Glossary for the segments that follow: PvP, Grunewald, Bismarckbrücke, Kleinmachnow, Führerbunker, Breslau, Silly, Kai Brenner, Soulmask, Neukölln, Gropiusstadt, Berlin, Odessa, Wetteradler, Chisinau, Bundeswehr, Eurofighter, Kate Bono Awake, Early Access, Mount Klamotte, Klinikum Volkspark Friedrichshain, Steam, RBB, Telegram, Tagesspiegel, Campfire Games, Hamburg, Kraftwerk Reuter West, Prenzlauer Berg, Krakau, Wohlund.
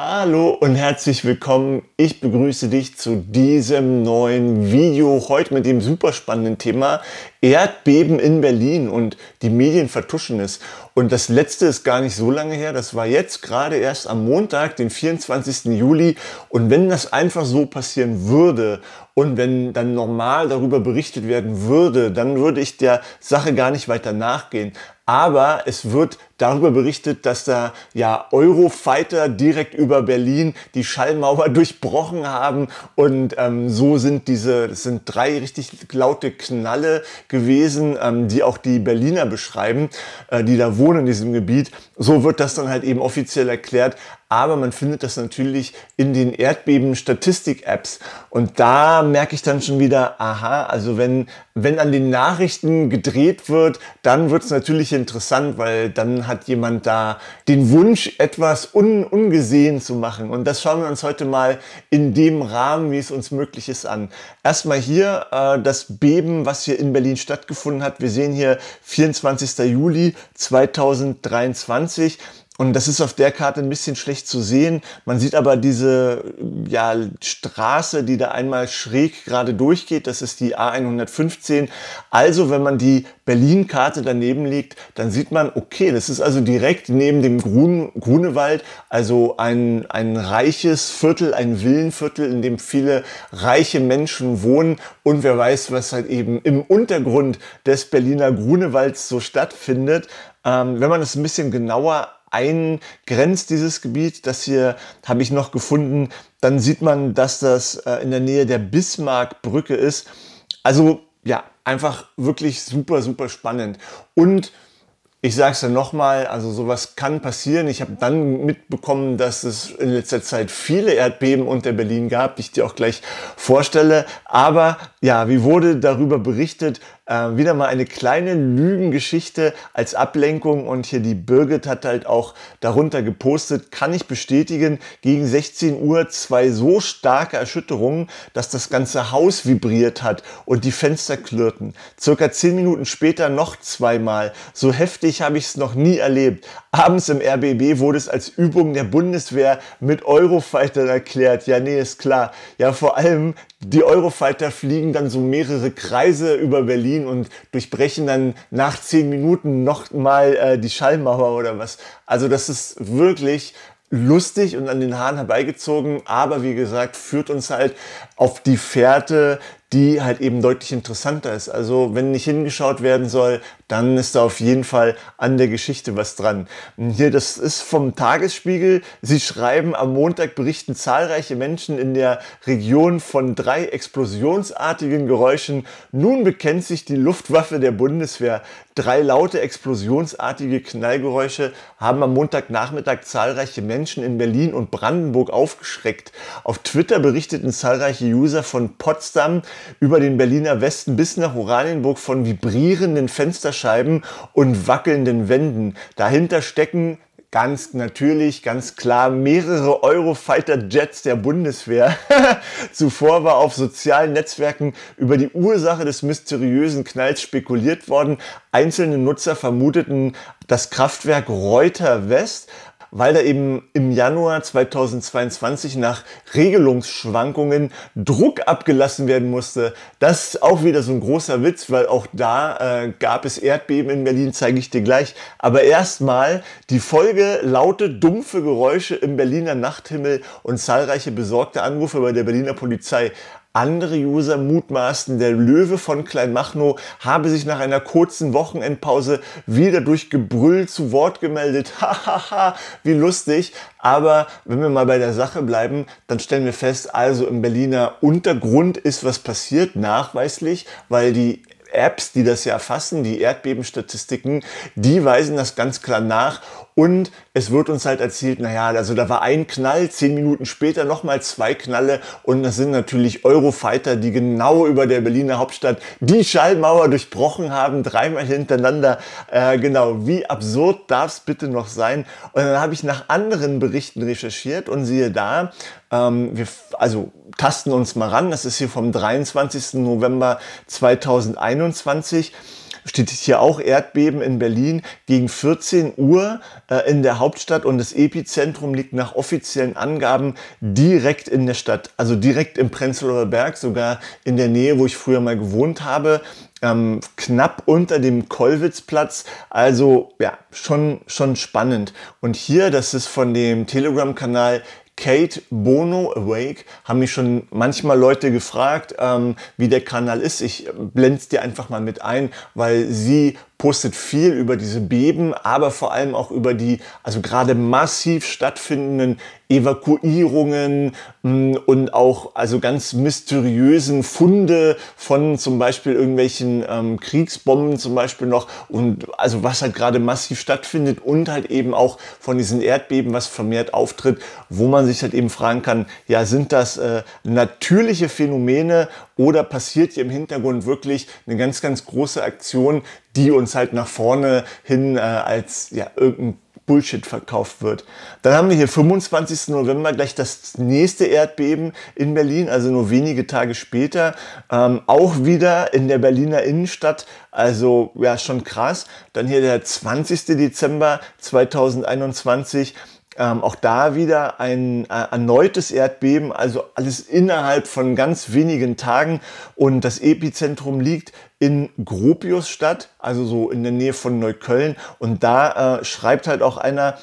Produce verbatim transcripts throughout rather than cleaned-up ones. Hallo und herzlich willkommen. Ich begrüße dich zu diesem neuen Video. Heute mit dem super spannenden Thema Erdbeben in Berlin und die Medien vertuschen es. Und das letzte ist gar nicht so lange her. Das war jetzt gerade erst am Montag, den vierundzwanzigsten Juli. Und wenn das einfach so passieren würde und wenn dann normal darüber berichtet werden würde, dann würde ich der Sache gar nicht weiter nachgehen. Aber es wird darüber berichtet, dass da ja Eurofighter direkt über Berlin die Schallmauer durchbrochen haben. Und ähm, so sind diese, das sind drei richtig laute Knalle gewesen, ähm, die auch die Berliner beschreiben, äh, die da wohnen in diesem Gebiet. So wird das dann halt eben offiziell erklärt. Aber man findet das natürlich in den Erdbeben-Statistik-Apps. Und da merke ich dann schon wieder, aha, also wenn, wenn an den Nachrichten gedreht wird, dann wird es natürlich interessant, weil dann hat jemand da den Wunsch, etwas un- ungesehen zu machen. Und das schauen wir uns heute mal in dem Rahmen, wie es uns möglich ist, an. Erstmal hier äh, das Beben, was hier in Berlin stattgefunden hat. Wir sehen hier vierundzwanzigsten Juli zweitausenddreiundzwanzig. Und das ist auf der Karte ein bisschen schlecht zu sehen. Man sieht aber diese ja, Straße, die da einmal schräg gerade durchgeht. Das ist die A hundertfünfzehn. Also wenn man die Berlin-Karte daneben legt, dann sieht man, okay, das ist also direkt neben dem Grun Grunewald, also ein, ein reiches Viertel, ein Villenviertel, in dem viele reiche Menschen wohnen. Und wer weiß, was halt eben im Untergrund des Berliner Grunewalds so stattfindet. Ähm, wenn man es ein bisschen genauer eingrenzt, dieses Gebiet, das hier habe ich noch gefunden, dann sieht man, dass das äh, in der Nähe der Bismarckbrücke ist. Also ja, einfach wirklich super, super spannend. Und ich sage es ja nochmal, also sowas kann passieren. Ich habe dann mitbekommen, dass es in letzter Zeit viele Erdbeben unter Berlin gab, die ich dir auch gleich vorstelle. Aber ja, wie wurde darüber berichtet? Äh, wieder mal eine kleine Lügengeschichte als Ablenkung. Und hier die Birgit hat halt auch darunter gepostet, kann ich bestätigen, gegen sechzehn Uhr zwei so starke Erschütterungen, dass das ganze Haus vibriert hat und die Fenster klirrten. Circa zehn Minuten später noch zweimal. So heftig habe ich es noch nie erlebt. Abends im R B B wurde es als Übung der Bundeswehr mit Eurofighter erklärt. Ja, nee, ist klar. Ja, vor allem die Eurofighter fliegen dann so mehrere Kreise über Berlin und durchbrechen dann nach zehn Minuten nochmal äh, die Schallmauer oder was. Also das ist wirklich lustig und an den Haaren herbeigezogen, aber wie gesagt, führt uns halt auf die Fährte, die halt eben deutlich interessanter ist. Also wenn nicht hingeschaut werden soll, dann ist da auf jeden Fall an der Geschichte was dran. Hier, das ist vom Tagesspiegel. Sie schreiben, am Montag berichten zahlreiche Menschen in der Region von drei explosionsartigen Geräuschen. Nun bekennt sich die Luftwaffe der Bundeswehr. Drei laute explosionsartige Knallgeräusche haben am Montagnachmittag zahlreiche Menschen in Berlin und Brandenburg aufgeschreckt. Auf Twitter berichteten zahlreiche User von Potsdam über den Berliner Westen bis nach Oranienburg von vibrierenden Fensterscheiben und wackelnden Wänden. Dahinter stecken ganz natürlich, ganz klar mehrere Eurofighter-Jets der Bundeswehr. Zuvor war auf sozialen Netzwerken über die Ursache des mysteriösen Knalls spekuliert worden. Einzelne Nutzer vermuteten das Kraftwerk Reuter West, weil da eben im Januar zweitausendzweiundzwanzig nach Regelungsschwankungen Druck abgelassen werden musste. Das ist auch wieder so ein großer Witz, weil auch da äh, gab es Erdbeben in Berlin, zeige ich dir gleich. Aber erstmal die Folge: laute, dumpfe Geräusche im Berliner Nachthimmel und zahlreiche besorgte Anrufe bei der Berliner Polizei. Andere User mutmaßen, der Löwe von Kleinmachnow habe sich nach einer kurzen Wochenendpause wieder durch Gebrüll zu Wort gemeldet. Hahaha, wie lustig. Aber wenn wir mal bei der Sache bleiben, dann stellen wir fest, also im Berliner Untergrund ist was passiert, nachweislich, weil die Apps, die das ja erfassen, die Erdbebenstatistiken, die weisen das ganz klar nach. Und es wird uns halt erzählt, naja, also da war ein Knall, zehn Minuten später nochmal zwei Knalle. Und das sind natürlich Eurofighter, die genau über der Berliner Hauptstadt die Schallmauer durchbrochen haben, dreimal hintereinander. Äh, genau, wie absurd darf es bitte noch sein? Und dann habe ich nach anderen Berichten recherchiert und siehe da, ähm, wir, also tasten uns mal ran, das ist hier vom dreiundzwanzigsten November zweitausendeinundzwanzig. steht hier auch Erdbeben in Berlin gegen vierzehn Uhr äh, in der Hauptstadt, und das Epizentrum liegt nach offiziellen Angaben direkt in der Stadt, also direkt im Prenzlauer Berg, sogar in der Nähe, wo ich früher mal gewohnt habe, ähm, knapp unter dem Kolwitzplatz. Also ja, schon, schon spannend. Und hier, das ist von dem Telegram-Kanal Kate Bono Awake, haben mich schon manchmal Leute gefragt, ähm, wie der Kanal ist. Ich blende es dir einfach mal mit ein, weil sie postet viel über diese Beben, aber vor allem auch über die, also gerade massiv stattfindenden Evakuierungen mh, und auch also ganz mysteriösen Funde von zum Beispiel irgendwelchen ähm, Kriegsbomben zum Beispiel noch, und also was halt gerade massiv stattfindet, und halt eben auch von diesen Erdbeben, was vermehrt auftritt, wo man sich halt eben fragen kann, ja, sind das äh, natürliche Phänomene oder passiert hier im Hintergrund wirklich eine ganz, ganz große Aktion, die uns halt nach vorne hin äh, als ja, irgendein Bullshit verkauft wird. Dann haben wir hier fünfundzwanzigsten November gleich das nächste Erdbeben in Berlin, also nur wenige Tage später, ähm, auch wieder in der Berliner Innenstadt, also ja, schon krass. Dann hier der zwanzigsten Dezember zweitausendeinundzwanzig, Ähm, auch da wieder ein äh, erneutes Erdbeben, also alles innerhalb von ganz wenigen Tagen. Und das Epizentrum liegt in Gropiusstadt, also so in der Nähe von Neukölln. Und da äh, schreibt halt auch einer: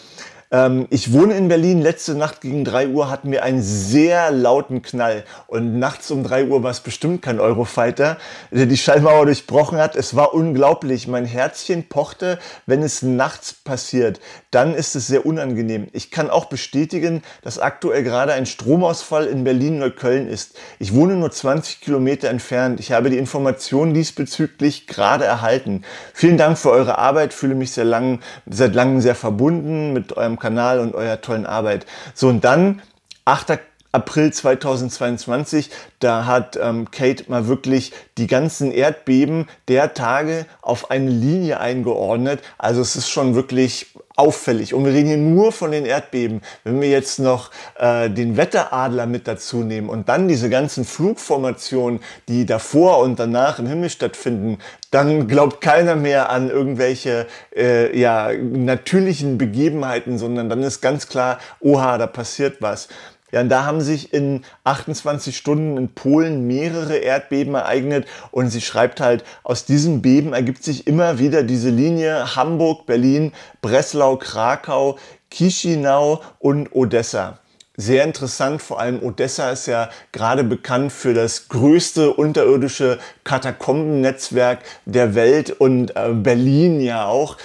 Ich wohne in Berlin, letzte Nacht gegen drei Uhr hatten wir einen sehr lauten Knall, und nachts um drei Uhr war es bestimmt kein Eurofighter, der die Schallmauer durchbrochen hat. Es war unglaublich, mein Herzchen pochte, wenn es nachts passiert, dann ist es sehr unangenehm. Ich kann auch bestätigen, dass aktuell gerade ein Stromausfall in Berlin-Neukölln ist. Ich wohne nur zwanzig Kilometer entfernt, ich habe die Informationen diesbezüglich gerade erhalten. Vielen Dank für eure Arbeit, fühle mich sehr lang, seit langem sehr verbunden mit eurem Kanal und eurer tollen Arbeit. So, und dann achter April zweitausendzweiundzwanzig, da hat ähm, Kate mal wirklich die ganzen Erdbeben der Tage auf eine Linie eingeordnet. Also es ist schon wirklich auffällig. Und wir reden hier nur von den Erdbeben. Wenn wir jetzt noch äh, den Wetteradler mit dazu nehmen und dann diese ganzen Flugformationen, die davor und danach im Himmel stattfinden, dann glaubt keiner mehr an irgendwelche äh, ja, natürlichen Begebenheiten, sondern dann ist ganz klar, oha, da passiert was. Ja, und da haben sich in achtundzwanzig Stunden in Polen mehrere Erdbeben ereignet, und sie schreibt halt, aus diesen Beben ergibt sich immer wieder diese Linie Hamburg, Berlin, Breslau, Krakau, Chisinau und Odessa. Sehr interessant, vor allem Odessa ist ja gerade bekannt für das größte unterirdische Katakombennetzwerk der Welt, und äh, Berlin ja auch.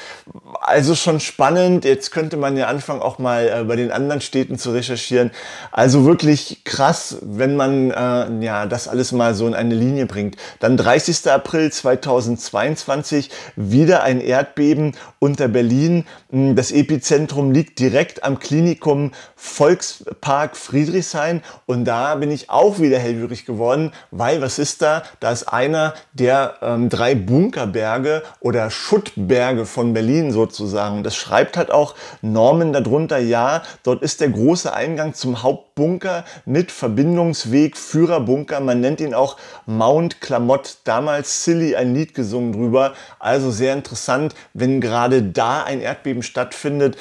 Also schon spannend, jetzt könnte man ja anfangen, auch mal äh, bei den anderen Städten zu recherchieren. Also wirklich krass, wenn man äh, ja, das alles mal so in eine Linie bringt. Dann dreißigsten April zweitausendzweiundzwanzig, wieder ein Erdbeben unter Berlin. Das Epizentrum liegt direkt am Klinikum Volkspark Friedrichshain, und da bin ich auch wieder hellhörig geworden, weil was ist da? Da ist einer der ähm, drei Bunkerberge oder Schuttberge von Berlin sozusagen. Das schreibt halt auch Norman darunter, ja, dort ist der große Eingang zum Hauptbunker mit Verbindungsweg Führerbunker, man nennt ihn auch Mount Klamotte, damals Silly ein Lied gesungen drüber, also sehr interessant, wenn gerade da ein Erdbeben stattfindet.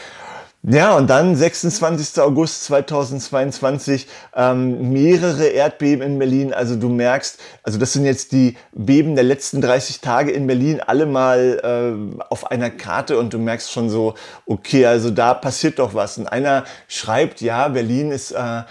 Ja, und dann sechsundzwanzigsten August zweitausendzweiundzwanzig, ähm, mehrere Erdbeben in Berlin. Also du merkst, also das sind jetzt die Beben der letzten dreißig Tage in Berlin, alle mal äh, auf einer Karte, und du merkst schon so, okay, also da passiert doch was. Und einer schreibt, ja, Berlin ist äh,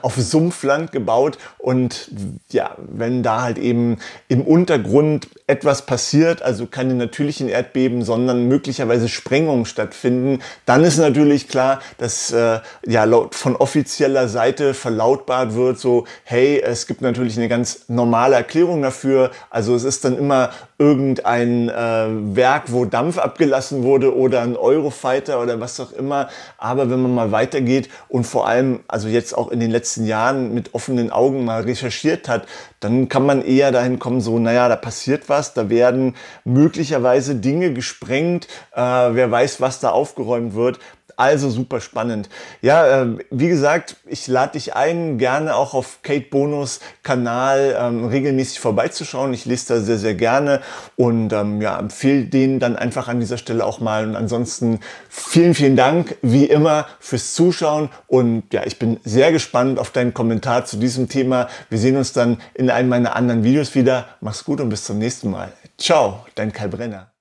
auf Sumpfland gebaut, und ja, wenn da halt eben im Untergrund etwas passiert, also keine natürlichen Erdbeben, sondern möglicherweise Sprengungen stattfinden, dann ist natürlich klar, dass äh, ja, laut, von offizieller Seite verlautbart wird, so, hey, es gibt natürlich eine ganz normale Erklärung dafür, also es ist dann immer irgendein äh, Werk, wo Dampf abgelassen wurde, oder ein Eurofighter oder was auch immer, aber wenn man mal weitergeht und vor allem, also jetzt auch in den letzten Jahren mit offenen Augen mal recherchiert hat, dann kann man eher dahin kommen, so, naja, da passiert was, da werden möglicherweise Dinge gesprengt, äh, wer weiß, was da aufgeräumt wird. Also super spannend. Ja, äh, wie gesagt, ich lade dich ein, gerne auch auf Kate Bonos Kanal ähm, regelmäßig vorbeizuschauen. Ich lese da sehr, sehr gerne und ähm, ja, empfehle den dann einfach an dieser Stelle auch mal. Und ansonsten vielen, vielen Dank, wie immer, fürs Zuschauen. Und ja, ich bin sehr gespannt auf deinen Kommentar zu diesem Thema. Wir sehen uns dann in einem meiner anderen Videos wieder. Mach's gut und bis zum nächsten Mal. Ciao, dein Kai Brenner.